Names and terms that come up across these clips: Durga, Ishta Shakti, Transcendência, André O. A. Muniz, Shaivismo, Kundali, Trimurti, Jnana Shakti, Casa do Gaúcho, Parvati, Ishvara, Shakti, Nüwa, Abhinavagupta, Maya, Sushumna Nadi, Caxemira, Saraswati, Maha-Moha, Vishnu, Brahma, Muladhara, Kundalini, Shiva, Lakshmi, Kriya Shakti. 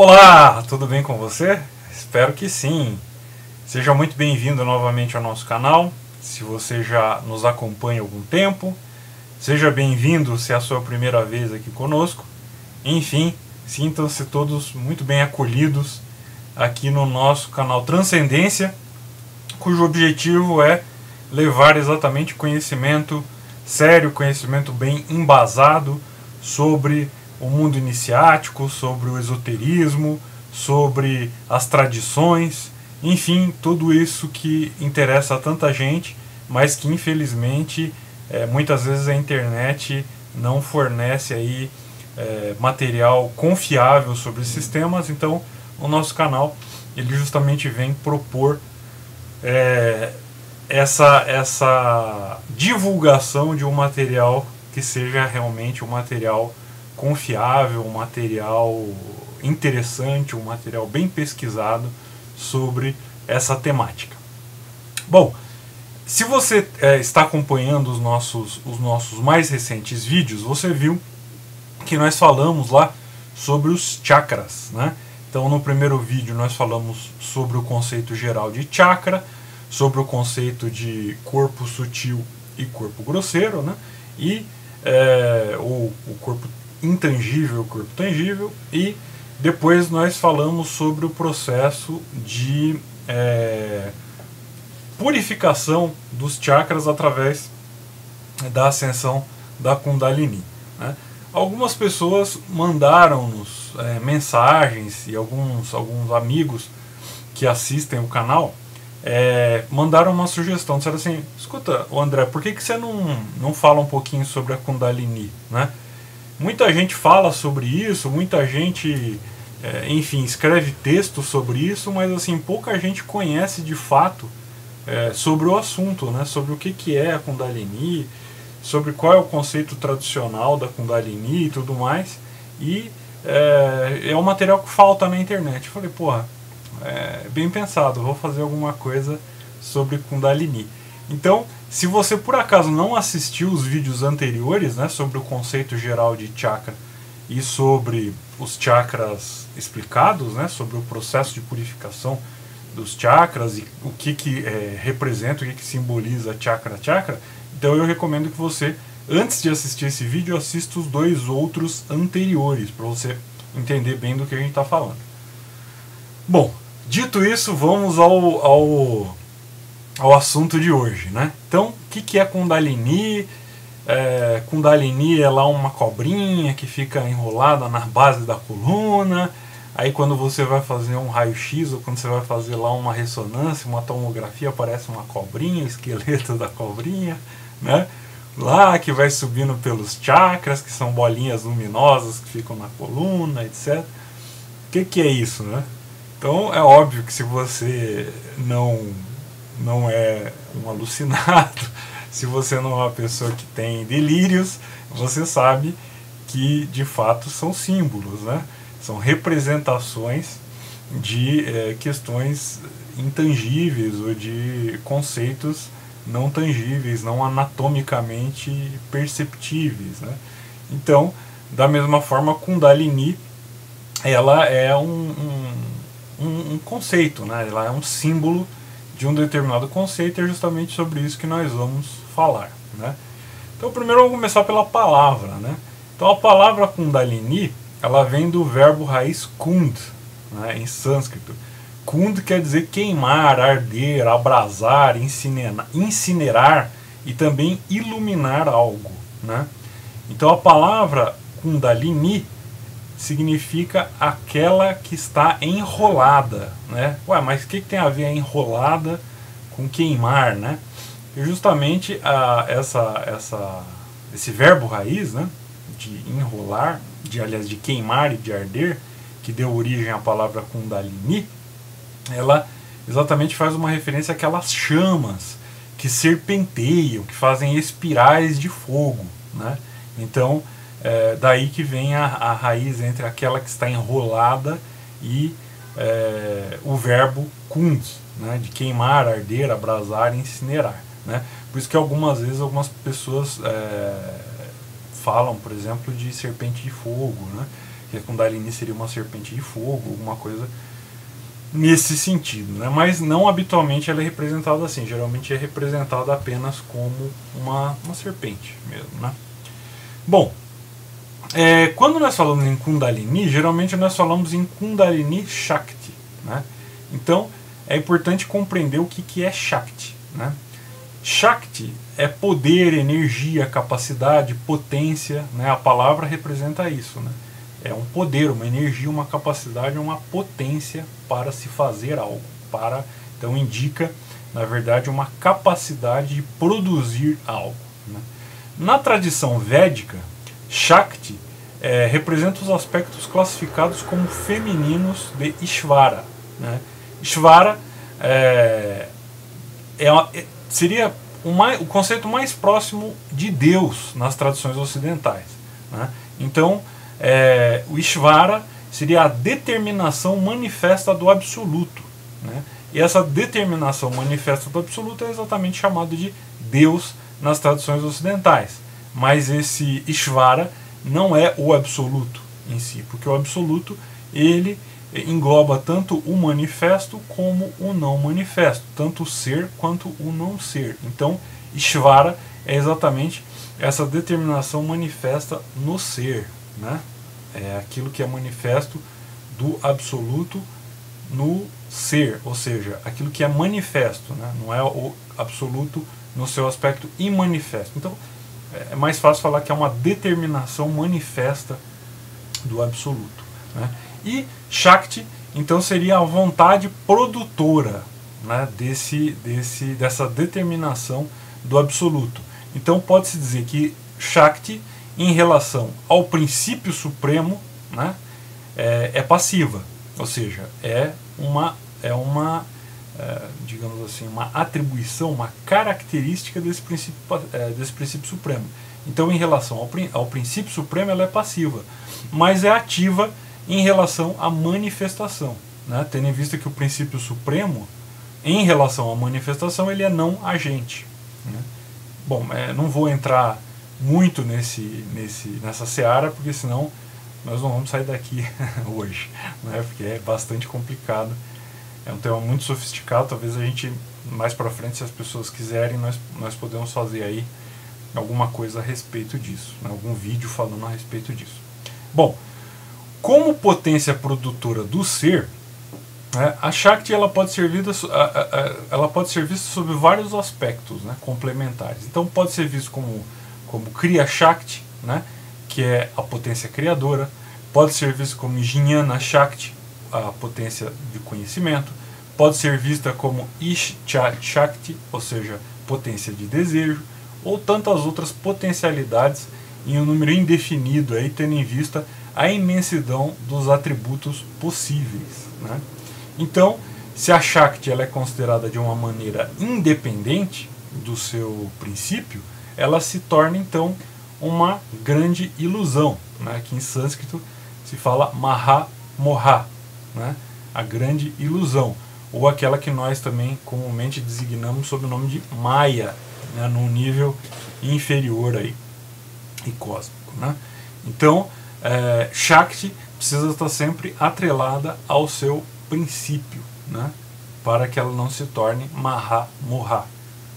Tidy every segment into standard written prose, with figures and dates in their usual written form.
Olá, tudo bem com você? Espero que sim! Seja muito bem-vindo novamente ao nosso canal, se você já nos acompanha há algum tempo. Seja bem-vindo se é a sua primeira vez aqui conosco. Enfim, sintam-se todos muito bem acolhidos aqui no nosso canal Transcendência, cujo objetivo é levar exatamente conhecimento sério, conhecimento bem embasado sobre o mundo iniciático, sobre o esoterismo, sobre as tradições, enfim, tudo isso que interessa a tanta gente, mas que infelizmente muitas vezes a internet não fornece aí material confiável sobre esses temas. Então o nosso canal, ele justamente vem propor essa divulgação de um material que seja realmente um material confiável, um material interessante, um material bem pesquisado sobre essa temática. Bom, se você está acompanhando os nossos mais recentes vídeos, você viu que nós falamos lá sobre os chakras, né? Então no primeiro vídeo nós falamos sobre o conceito geral de chakra, sobre o conceito de corpo sutil e corpo grosseiro, né? E o corpo intangível, o corpo tangível. E depois nós falamos sobre o processo de purificação dos chakras através da ascensão da Kundalini, né? Algumas pessoas mandaram-nos mensagens, e alguns amigos que assistem o canal mandaram uma sugestão. Disseram assim: escuta, André, por que você não fala um pouquinho sobre a Kundalini, né? Muita gente fala sobre isso, muita gente, enfim, escreve texto sobre isso, mas assim, pouca gente conhece de fato sobre o assunto, né? Sobre o que é a Kundalini, sobre qual é o conceito tradicional da Kundalini e tudo mais. E é um material que falta na internet. Eu falei: porra, bem pensado, vou fazer alguma coisa sobre Kundalini. Então, se você por acaso não assistiu os vídeos anteriores, né, sobre o conceito geral de chakra e sobre os chakras explicados, né, sobre o processo de purificação dos chakras e o que representa, o que simboliza chakra, então eu recomendo que você, antes de assistir esse vídeo, assista os dois outros anteriores, para você entender bem do que a gente está falando. Bom, dito isso, vamos ao assunto de hoje, né? Então, o que é Kundalini? Kundalini é lá uma cobrinha que fica enrolada na base da coluna. Aí quando você vai fazer um raio-x, ou quando você vai fazer lá uma ressonância, uma tomografia, aparece uma cobrinha, o esqueleto da cobrinha, né? Lá que vai subindo pelos chakras, que são bolinhas luminosas que ficam na coluna, etc. O que é isso, né? Então é óbvio que se você não é um alucinado, se você não é uma pessoa que tem delírios, você sabe que de fato são símbolos, né? São representações de questões intangíveis ou de conceitos não tangíveis, não anatomicamente perceptíveis, né? Então, da mesma forma, Kundalini, ela é um conceito, né? Ela é um símbolo de um determinado conceito, e é justamente sobre isso que nós vamos falar, né? Então primeiro vamos começar pela palavra, né? Então a palavra Kundalini, ela vem do verbo raiz kund, né, em sânscrito. Kund quer dizer queimar, arder, abrasar, incinerar e também iluminar algo, né? Então a palavra Kundalini significa aquela que está enrolada, né? Ué, mas o que tem a ver a enrolada com queimar, né? E justamente esse verbo raiz, né, de enrolar, aliás, de queimar e de arder, que deu origem à palavra Kundalini, ela exatamente faz uma referência àquelas chamas que serpenteiam, que fazem espirais de fogo, né? Então, daí que vem a raiz entre aquela que está enrolada e o verbo kund, né, de queimar, arder, abrasar, incinerar, né? Por isso que algumas vezes algumas pessoas falam, por exemplo, de serpente de fogo, né? que a Kundalini seria uma serpente de fogo, alguma coisa nesse sentido, né? Mas não habitualmente ela é representada assim, geralmente é representada apenas como uma serpente mesmo, né? Bom, quando nós falamos em Kundalini, geralmente nós falamos em Kundalini Shakti, né? Então é importante compreender o que é Shakti, né? Shakti é poder, energia, capacidade, potência, né? A palavra representa isso, né? É um poder, uma energia, uma capacidade, uma potência para se fazer algo. Então indica, na verdade, uma capacidade de produzir algo, né? Na tradição védica, Shakti representa os aspectos classificados como femininos de Ishvara, né? Ishvara seria o conceito mais próximo de Deus nas tradições ocidentais, né? Então, o Ishvara seria a determinação manifesta do absoluto, né? E essa determinação manifesta do absoluto é exatamente chamado de Deus nas tradições ocidentais. Mas esse Ishvara não é o absoluto em si, porque o absoluto ele engloba tanto o manifesto como o não manifesto, tanto o ser quanto o não ser. Então Ishvara é exatamente essa determinação manifesta no ser, né? É aquilo que é manifesto do absoluto no ser, ou seja, aquilo que é manifesto, né? Não é o absoluto no seu aspecto imanifesto. Então é mais fácil falar que é uma determinação manifesta do absoluto, né? E Shakti, então, seria a vontade produtora, né, dessa determinação do absoluto. Então pode-se dizer que Shakti, em relação ao princípio supremo, né, é passiva, ou seja, é, digamos assim, uma atribuição, uma característica desse princípio supremo. Então, em relação ao princípio supremo, ela é passiva, mas é ativa em relação à manifestação, né? Tendo em vista que o princípio supremo, em relação à manifestação, ele é não agente, né? Bom, não vou entrar muito nessa seara, porque senão nós não vamos sair daqui hoje, né? Porque é bastante complicado. É um tema muito sofisticado, talvez a gente, mais pra frente, se as pessoas quiserem, nós podemos fazer aí alguma coisa a respeito disso, né? Algum vídeo falando a respeito disso. Bom, como potência produtora do ser, né, a Shakti ela pode ser vista sob vários aspectos, né, complementares. Então pode ser visto como Kriya Shakti, né, que é a potência criadora, pode ser visto como Jnana Shakti, a potência de conhecimento, pode ser vista como Ishta Shakti, ou seja, potência de desejo, ou tantas outras potencialidades em um número indefinido, aí, tendo em vista a imensidão dos atributos possíveis, né? Então, se a Shakti ela é considerada de uma maneira independente do seu princípio, ela se torna, então, uma grande ilusão, né? Que em sânscrito se fala Maha-Moha, né? A grande ilusão, ou aquela que nós também comumente designamos sob o nome de Maya, né? Num nível inferior aí, e cósmico, né? Então, Shakti precisa estar sempre atrelada ao seu princípio, né? Para que ela não se torne Maha-Moha,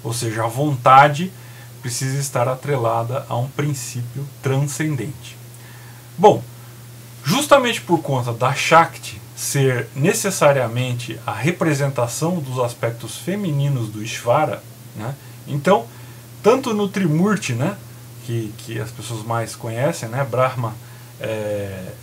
ou seja, a vontade precisa estar atrelada a um princípio transcendente. Bom, justamente por conta da Shakti ser necessariamente a representação dos aspectos femininos do Ishvara, né? Então, tanto no Trimurti, né, que as pessoas mais conhecem, né, Brahma,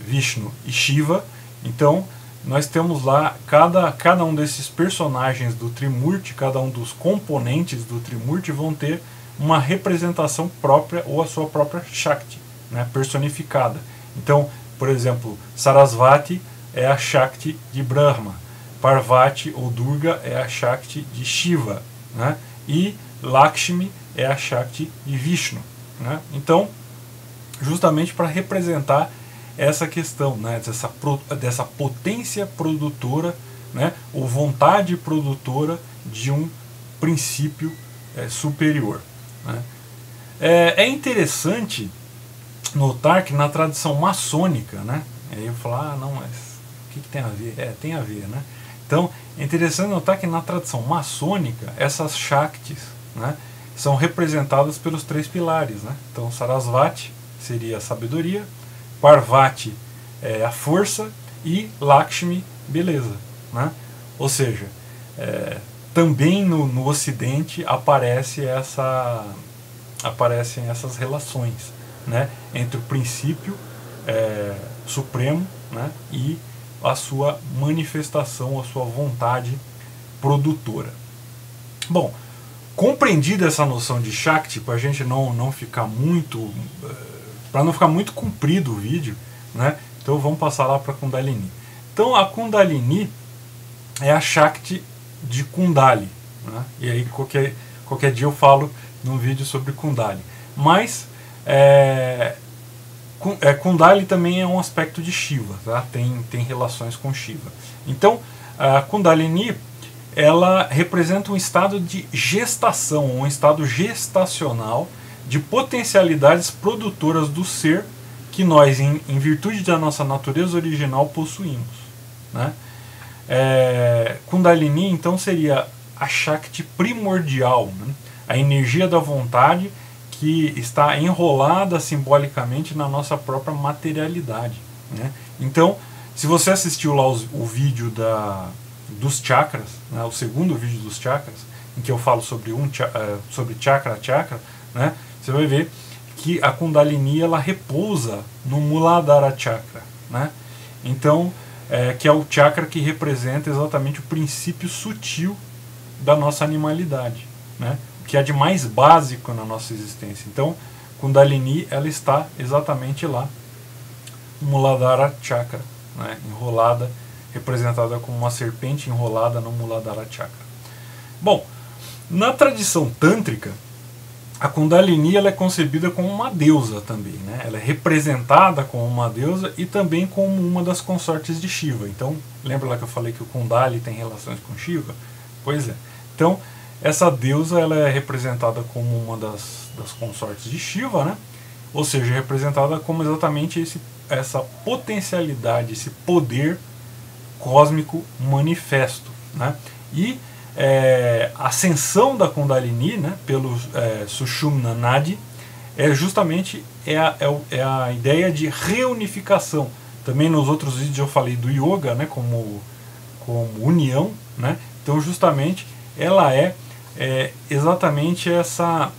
Vishnu e Shiva, então nós temos lá cada um desses personagens do Trimurti, cada um dos componentes do Trimurti vão ter uma representação própria ou a sua própria Shakti, né, personificada. Então, por exemplo, Sarasvati é a Shakti de Brahma, Parvati ou Durga é a Shakti de Shiva, né? E Lakshmi é a Shakti de Vishnu, né? Então, justamente para representar essa questão, né, dessa potência produtora, né, ou vontade produtora de um princípio superior, né? É interessante notar que na tradição maçônica, né, Aí eu falo, ah, não, mas o que, que tem a ver? É, tem a ver, né? Então, é interessante notar que na tradição maçônica, essas Shaktis, né, são representadas pelos três pilares, né? Então, Sarasvati seria a sabedoria, Parvati é a força e Lakshmi, beleza, né? Ou seja, também no Ocidente aparecem essas relações, né, entre o princípio supremo, né, e a sua manifestação, a sua vontade produtora. Bom, compreendida essa noção de Shakti, para a gente não ficar muito comprido o vídeo, né, então vamos passar lá para a Kundalini. Então a Kundalini é a Shakti de Kundali, né? E aí qualquer dia eu falo num vídeo sobre Kundali. Mas Kundali também é um aspecto de Shiva, tá? Tem relações com Shiva. Então a Kundalini, ela representa um estado de gestação, um estado gestacional de potencialidades produtoras do ser que nós, em virtude da nossa natureza original, possuímos, né? Kundalini então seria a Shakti primordial, né? A energia da vontade que está enrolada simbolicamente na nossa própria materialidade, né? Então, se você assistiu lá o vídeo dos chakras, né, o segundo vídeo dos chakras, em que eu falo sobre chakra a chakra, né, você vai ver que a Kundalini, ela repousa no Muladhara chakra, né? Então, que é o chakra que representa exatamente o princípio sutil da nossa animalidade, né, que é de mais básico na nossa existência. Então, Kundalini, ela está exatamente lá, no Muladhara chakra, né, enrolada, representada como uma serpente enrolada no Muladhara chakra. Bom, na tradição tântrica, a Kundalini, ela é concebida como uma deusa também, né? Ela é representada como uma deusa e também como uma das consortes de Shiva. Então, lembra lá que eu falei que o Kundali tem relações com Shiva? Pois é. Então, essa deusa, ela é representada como uma das consortes de Shiva, né? Ou seja, representada como exatamente essa potencialidade, esse poder cósmico manifesto, né? E a ascensão da Kundalini, né, pelo Sushumna Nadi, é justamente a ideia de reunificação. Também nos outros vídeos eu falei do yoga, né, como união, né? Então justamente ela é exatamente essa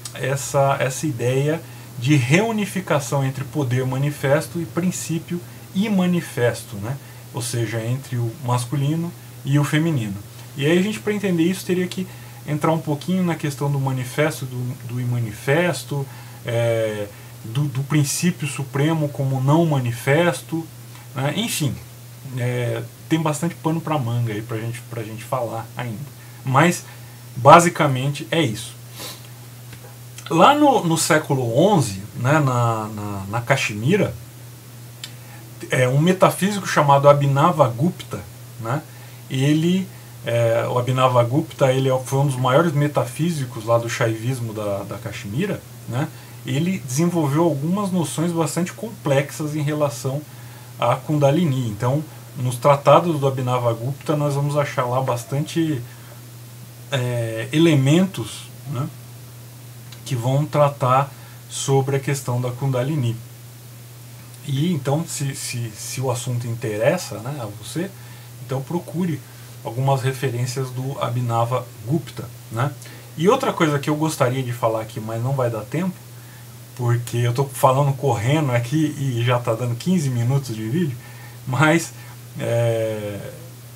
ideia de reunificação entre poder manifesto e princípio imanifesto, né? Ou seja, entre o masculino e o feminino. E aí a gente, para entender isso, teria que entrar um pouquinho na questão do manifesto, do imanifesto, do princípio supremo como não manifesto, né? Enfim, tem bastante pano para manga aí pra gente falar ainda. Mas, basicamente, é isso. Lá no século XI, né, na Caxemira, um metafísico chamado Abhinavagupta, né, o Abhinavagupta, ele foi um dos maiores metafísicos lá do Shaivismo da Caxemira, né? Ele desenvolveu algumas noções bastante complexas em relação à Kundalini. Então, nos tratados do Abhinavagupta, nós vamos achar lá bastante elementos, né, que vão tratar sobre a questão da Kundalini. E então, se o assunto interessa, né, a você, então procure algumas referências do Abhinavagupta, né? E outra coisa que eu gostaria de falar aqui, mas não vai dar tempo, porque eu estou falando correndo aqui e já está dando 15 minutos de vídeo, mas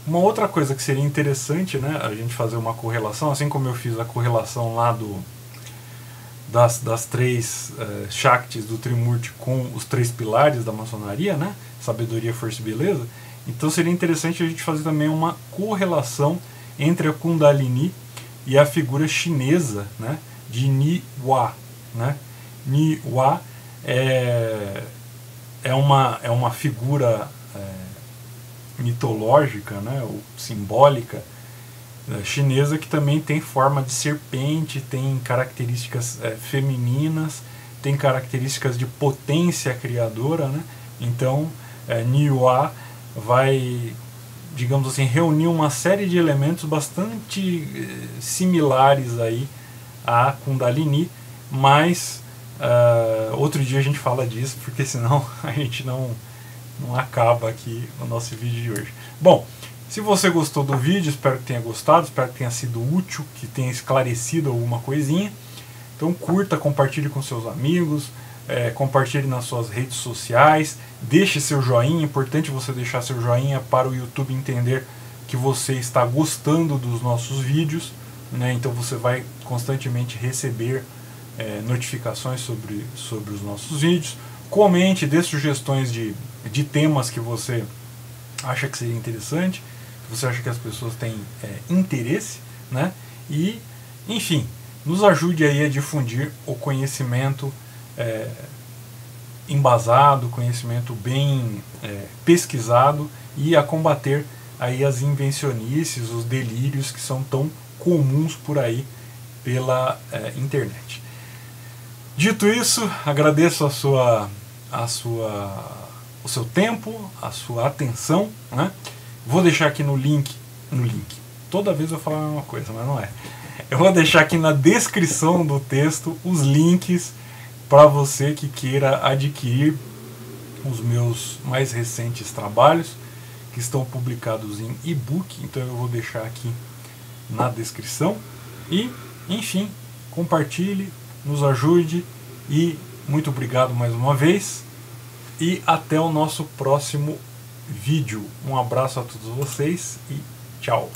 uma outra coisa que seria interessante, né, a gente fazer uma correlação, assim como eu fiz a correlação lá das três Shaktis do Trimurti com os três pilares da maçonaria, né, sabedoria, força e beleza. Então seria interessante a gente fazer também uma correlação entre a Kundalini e a figura chinesa, né, de Nüwa, né? Nüwa é uma figura mitológica, né, ou simbólica chinesa, que também tem forma de serpente, tem características femininas, tem características de potência criadora, né? Então Nüwa vai, digamos assim, reunir uma série de elementos bastante similares aí à Kundalini, mas outro dia a gente fala disso, porque senão a gente não acaba aqui o nosso vídeo de hoje. Bom, se você gostou do vídeo, espero que tenha gostado, espero que tenha sido útil, que tenha esclarecido alguma coisinha. Então curta, compartilhe com seus amigos, compartilhe nas suas redes sociais, deixe seu joinha, é importante você deixar seu joinha para o YouTube entender que você está gostando dos nossos vídeos, né? Então você vai constantemente receber notificações sobre os nossos vídeos. Comente, dê sugestões de temas que você acha que seria interessante, que você acha que as pessoas têm interesse, né? E, enfim, nos ajude aí a difundir o conhecimento embasado, conhecimento bem pesquisado, e a combater aí as invencionices, os delírios que são tão comuns por aí pela internet. Dito isso, agradeço o seu tempo, a sua atenção, né? Vou deixar aqui no link, toda vez eu falo a mesma coisa, mas não é. Eu vou deixar aqui na descrição do texto os links para você que queira adquirir os meus mais recentes trabalhos, que estão publicados em e-book, então eu vou deixar aqui na descrição. E, enfim, compartilhe, nos ajude, e muito obrigado mais uma vez, e até o nosso próximo vídeo. Um abraço a todos vocês e tchau!